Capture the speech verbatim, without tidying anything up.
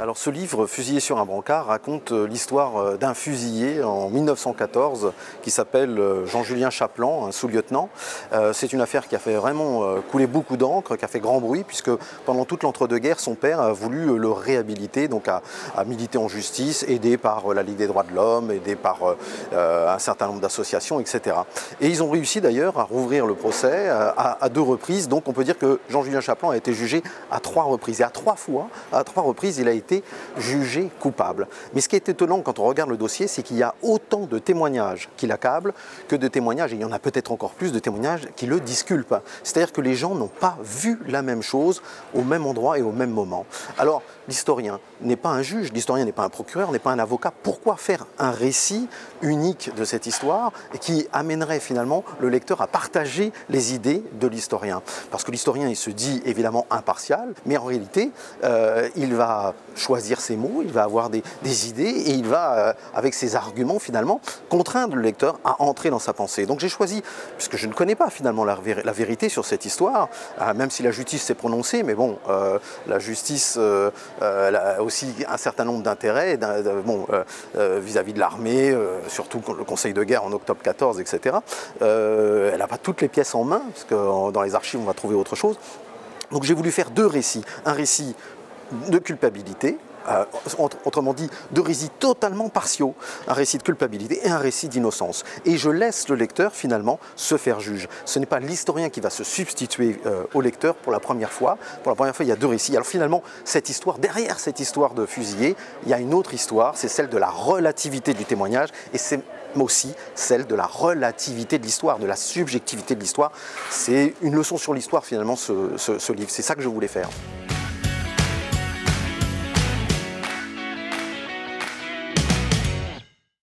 Alors ce livre, Fusillé sur un brancard, raconte l'histoire d'un fusillé en mille neuf cent quatorze qui s'appelle Jean-Julien Chaplan, un sous-lieutenant. C'est une affaire qui a fait vraiment couler beaucoup d'encre, qui a fait grand bruit, puisque pendant toute l'entre-deux-guerres, son père a voulu le réhabiliter, donc a, a milité en justice, aidé par la Ligue des droits de l'homme, aidé par euh, un certain nombre d'associations, et cetera. Et ils ont réussi d'ailleurs à rouvrir le procès à, à deux reprises, donc on peut dire que Jean-Julien Chaplan a été jugé à trois reprises, et à trois fois, à trois reprises, il a été jugé coupable. Mais ce qui est étonnant quand on regarde le dossier, c'est qu'il y a autant de témoignages qui l'accablent que de témoignages, et il y en a peut-être encore plus de témoignages qui le disculpent. C'est-à-dire que les gens n'ont pas vu la même chose au même endroit et au même moment. Alors, l'historien n'est pas un juge, l'historien n'est pas un procureur, n'est pas un avocat. Pourquoi faire un récit unique de cette histoire qui amènerait finalement le lecteur à partager les idées de l'historien? Parce que l'historien, il se dit évidemment impartial, mais en réalité, euh, il va choisir ses mots, il va avoir des, des idées et il va, euh, avec ses arguments finalement, contraindre le lecteur à entrer dans sa pensée. Donc j'ai choisi, puisque je ne connais pas finalement la, la vérité sur cette histoire, euh, même si la justice s'est prononcée, mais bon, euh, la justice euh, euh, elle a aussi un certain nombre d'intérêts bon, euh, euh, vis-à-vis de l'armée, euh, surtout le Conseil de guerre en octobre quatorze, et cetera. Euh, elle n'a pas toutes les pièces en main, parce que dans les archives on va trouver autre chose. Donc j'ai voulu faire deux récits, un récit de culpabilité, Euh, autrement dit, deux récits totalement partiaux, un récit de culpabilité et un récit d'innocence. Et je laisse le lecteur finalement se faire juge. Ce n'est pas l'historien qui va se substituer euh, au lecteur pour la première fois. Pour la première fois, il y a deux récits. Alors finalement, cette histoire, derrière cette histoire de fusillé, il y a une autre histoire, c'est celle de la relativité du témoignage et c'est aussi celle de la relativité de l'histoire, de la subjectivité de l'histoire. C'est une leçon sur l'histoire finalement, ce, ce, ce livre. C'est ça que je voulais faire.